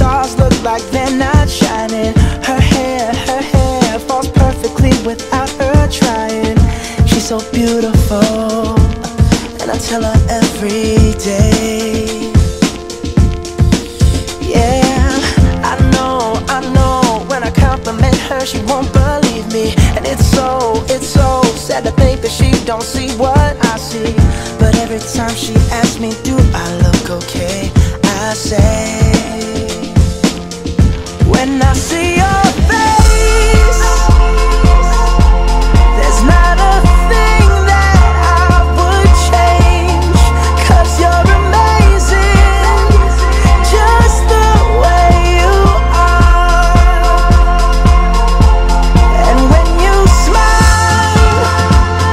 stars look like they're not shining. Her hair falls perfectly without her trying. She's so beautiful, and I tell her every day. Yeah, I know, when I compliment her she won't believe me. And it's so sad to think that she don't see what I see. But every time she asks me, do I look okay? I say, when I see your face, there's not a thing that I would change, 'cause you're amazing, just the way you are. And when you smile,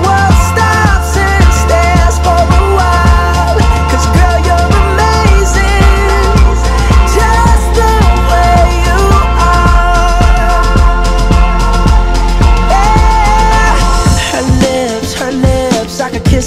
the whole world stops and stares for a while, 'cause girl, you're amazing, just the way you are. Yeah. Her lips, I could kiss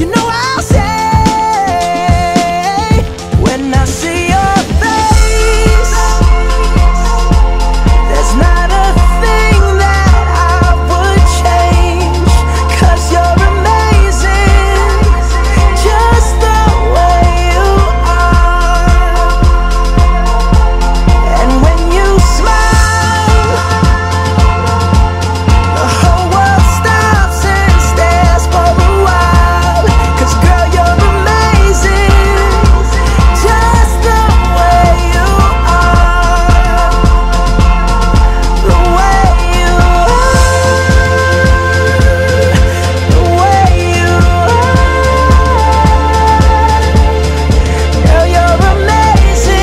You know I'll say, when I see your face, there's not a thing that I would change, 'cause you're amazing, just the way you are. And when you smile, the whole world stops and stares for a while, 'cause girl, you're amazing, just the way you are, the way you are, the way you are. Girl, you're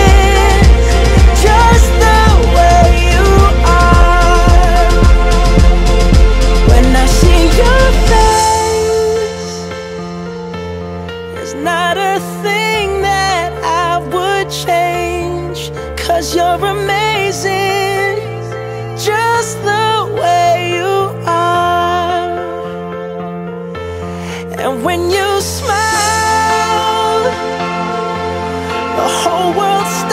amazing, just the way you are. When I see your face, there's not a thing that I would change, 'cause you're amazing, just the way you are. And when you smile, the whole world stops